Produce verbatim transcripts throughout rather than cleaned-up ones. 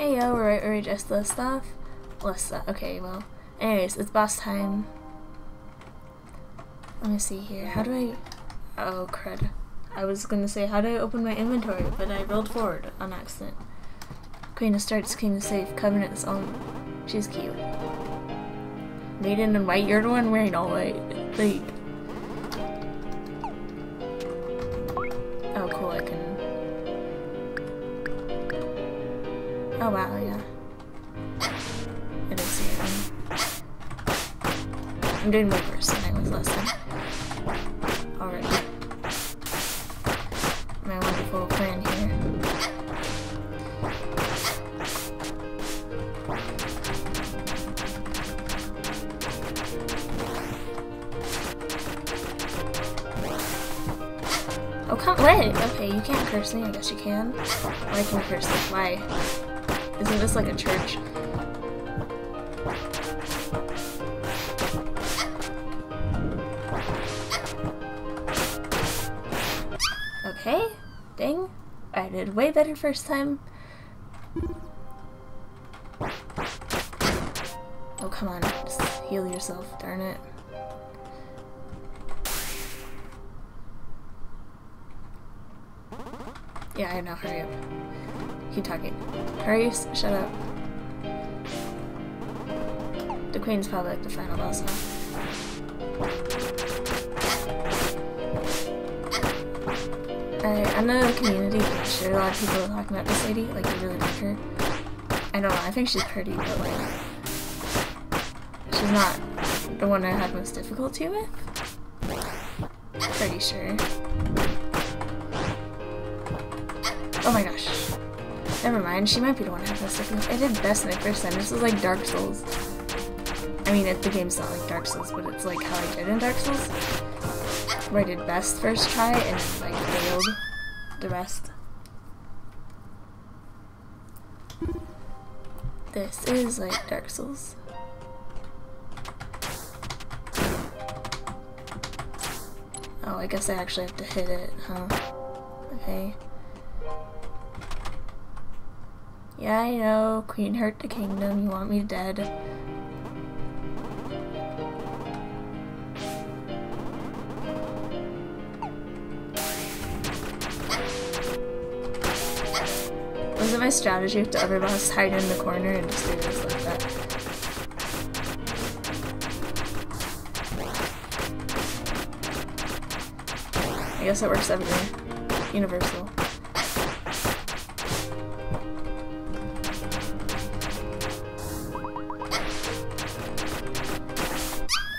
Hey yo, we're already just the stuff. Less stuff. Okay, well. Anyways, it's boss time. Let me see here. How do I... Oh, crud. I was gonna say, how do I open my inventory? But I rolled forward on accident. Queen of Starts, King of Safe, Covenant's own. She's cute. Maiden in white, you're the one wearing all white. Like... Oh, cool, I can... Oh, wow, yeah. It is here. I'm doing way worse than I was last time. Oh, come wait! Okay, you can't curse me. I guess you can. Or I can curse this. Why? Isn't this like a church? Okay. Dang. I did way better first time. Oh, come on. Just heal yourself. Darn it. Yeah, I know, hurry up. Keep talking. Hurry, shut up. The queen's probably like the final boss now. I, I know the community, I'm sure a lot of people are talking about this lady, like they really like her. I don't know, I think she's pretty, but like... She's not the one I had most difficulty with. Pretty sure. Oh my gosh. Never mind, she might be the one half this second. I did best my first time. This is like Dark Souls. I mean, it, the game's not like Dark Souls, but it's like how I did in Dark Souls. Where I did best first try and like failed the rest. This is like Dark Souls. Oh, I guess I actually have to hit it, huh? Okay. Yeah, I know. Queen hurt the kingdom. You want me dead. Wasn't my strategy if the other boss hide in the corner and just do this like that? I guess it works everywhere. Universal.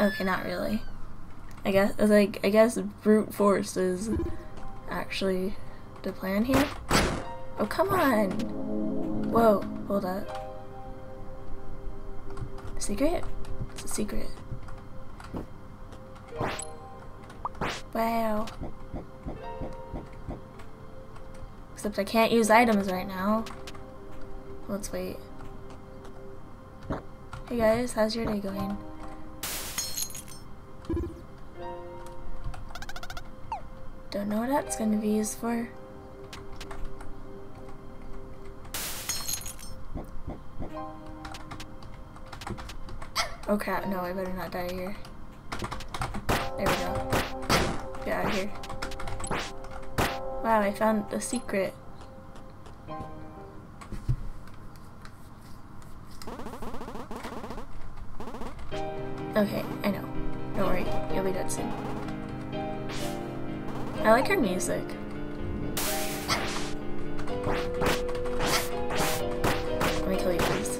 Okay, not really. I guess like I guess brute force is actually the plan here. Oh come on! Whoa, hold up. Secret? It's a secret. Wow. Except I can't use items right now. Let's wait. Hey guys, how's your day going? Don't know what that's going to be used for. Oh crap, no, I better not die here. There we go. Get out of here. Wow, I found the secret. Okay, I know. Don't worry, you'll be dead soon. I like her music. Let me kill you, please.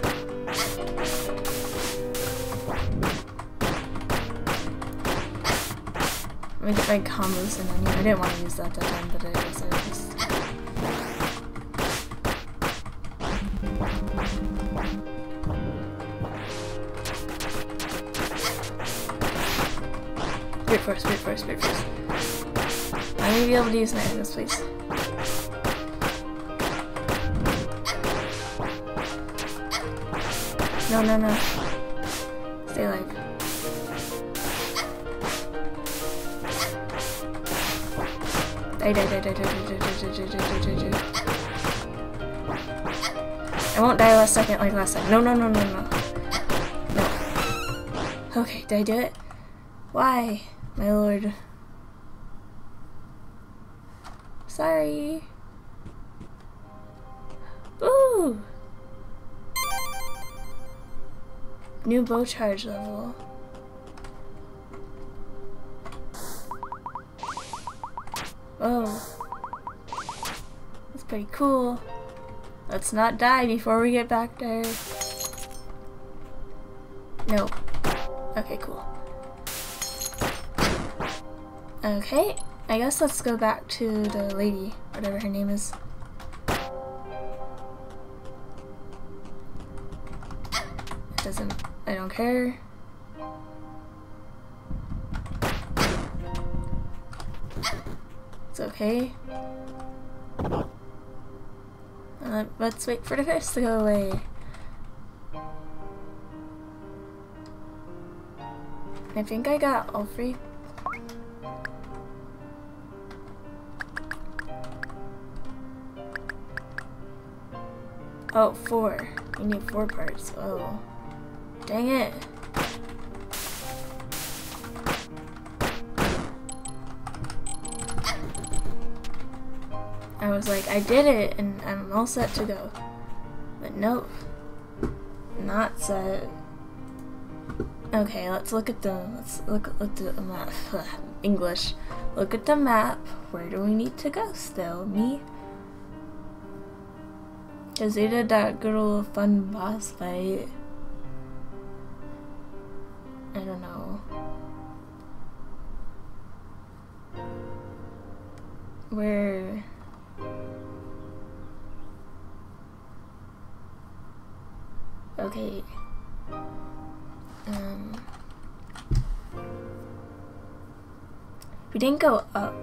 Let me get my combos in on you. I didn't want to use that that time, but I guess I just... Brute force, brute force, brute force. I need to be able to use my items, please. No, no, no. Stay alive. Die, die, die, die, die, die, die, die, die, die, die, die, die. I won't die last second like last time. No, no, no, no, no. No. Okay, did I do it? Why, my lord? Sorry. Ooh! New bow charge level. Oh. That's pretty cool. Let's not die before we get back there. No. Okay, cool. Okay, I guess let's go back to the lady, whatever her name is. It doesn't, I don't care. It's okay. Uh, let's wait for the fish to go away. I think I got all three. Oh, four. You need four parts. Oh. Dang it. I was like, I did it, and I'm all set to go. But nope. Not set. Okay, let's look at the, let's look, look at the map. English. Look at the map. Where do we need to go still? Me? Cause they did that good old fun boss fight. I don't know. Where? Okay. Um. We didn't go up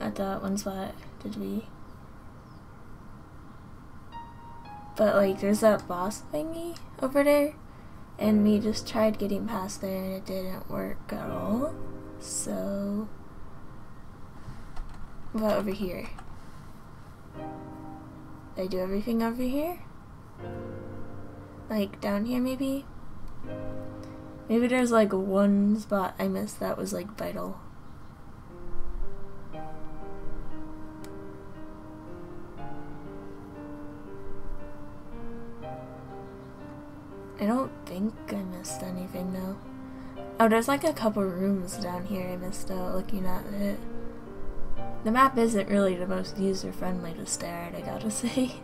at that one spot, did we? But like, there's that boss thingy over there, and we just tried getting past there and it didn't work at all. So, what about over here? Did I do everything over here? Like down here maybe? Maybe there's like one spot I missed that was like vital. I don't think I missed anything though. Oh, there's like a couple rooms down here I missed out looking at it. The map isn't really the most user friendly to stare at, I gotta say.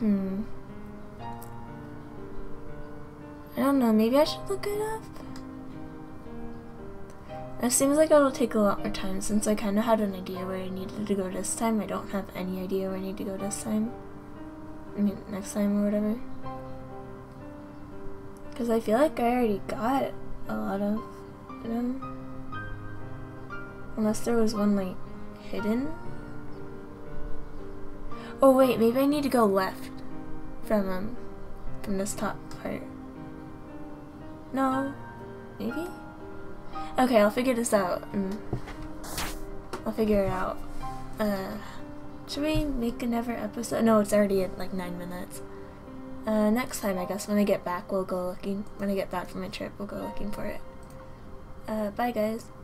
Hmm. I don't know, maybe I should look it up? It seems like it'll take a lot more time since I kind of had an idea where I needed to go this time. I don't have any idea where I need to go this time. I mean, next time or whatever. Because I feel like I already got a lot of them. Unless there was one, like, hidden. Oh, wait, maybe I need to go left from, um, from this top part. No. Maybe? Okay, I'll figure this out. Mm. I'll figure it out. Uh, should we make another episode? No, it's already at like nine minutes. Uh, next time, I guess, when I get back, we'll go looking. When I get back from my trip, we'll go looking for it. Uh, bye, guys.